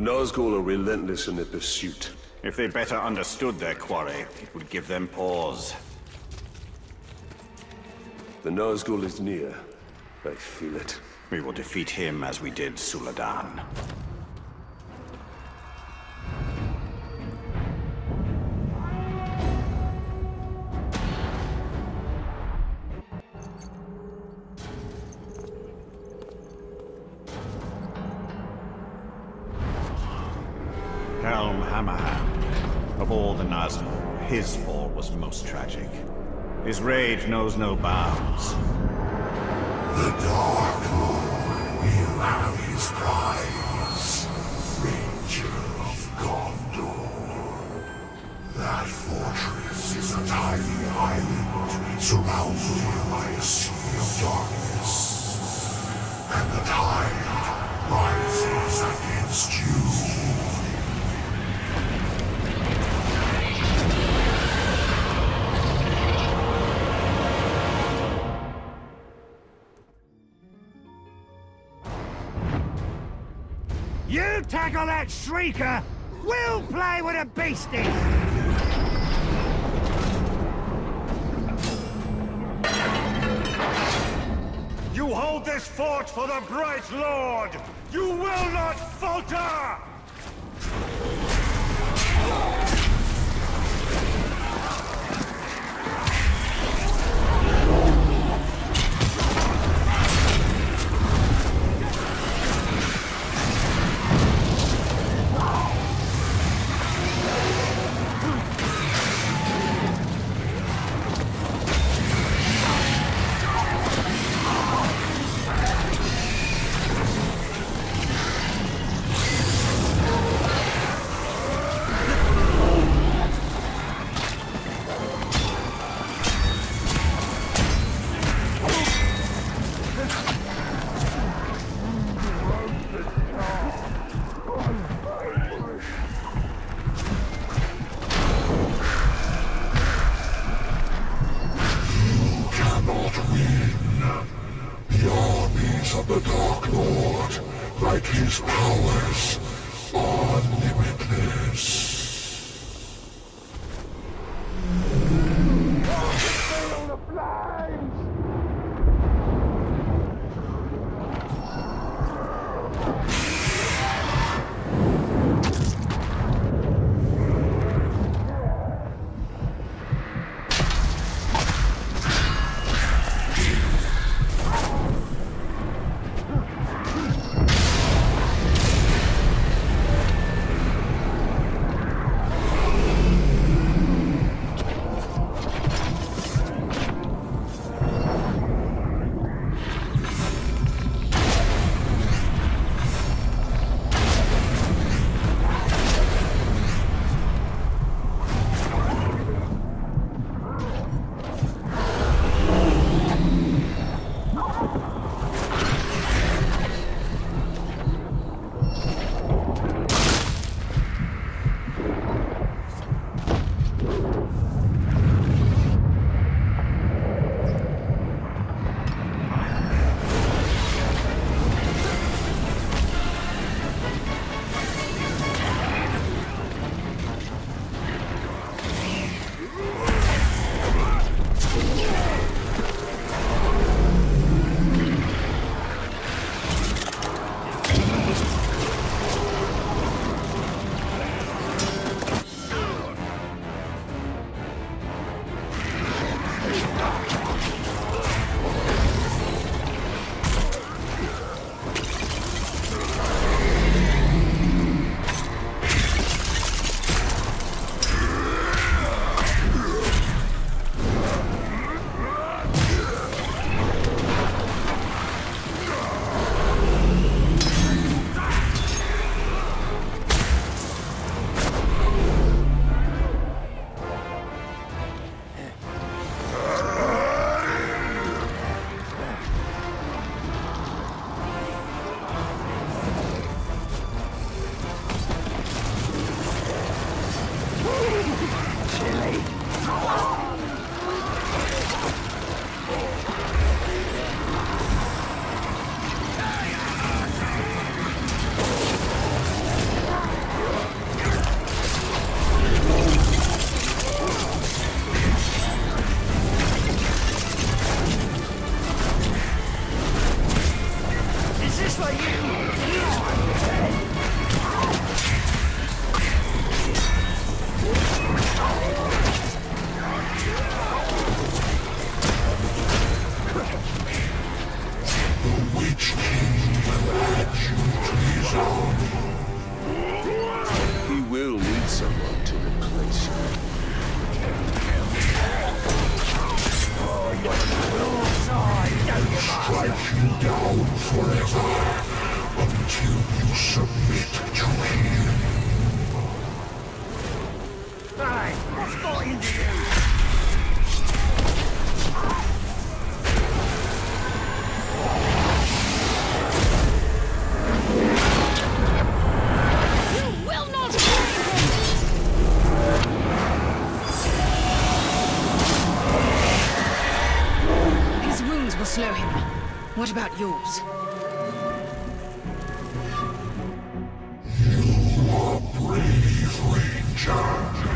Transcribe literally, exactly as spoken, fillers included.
The Nazgûl are relentless in their pursuit. If they better understood their quarry, it would give them pause. The Nazgûl is near. I feel it. We will defeat him as we did Suladan. Helm Hammerhand. Of all the Nazgûl, his fall was most tragic. His rage knows no bounds. The Dark Lord will have his prize, Ranger of Gondor. That fortress is a tiny island surrounded by a sea of darkness, and the tide rises against you. You tackle that shrieker, we'll play with a beastie! You hold this fort for the Bright Lord! You will not falter! His powers are limitless. slow him. What about yours? You are brave, Ranger.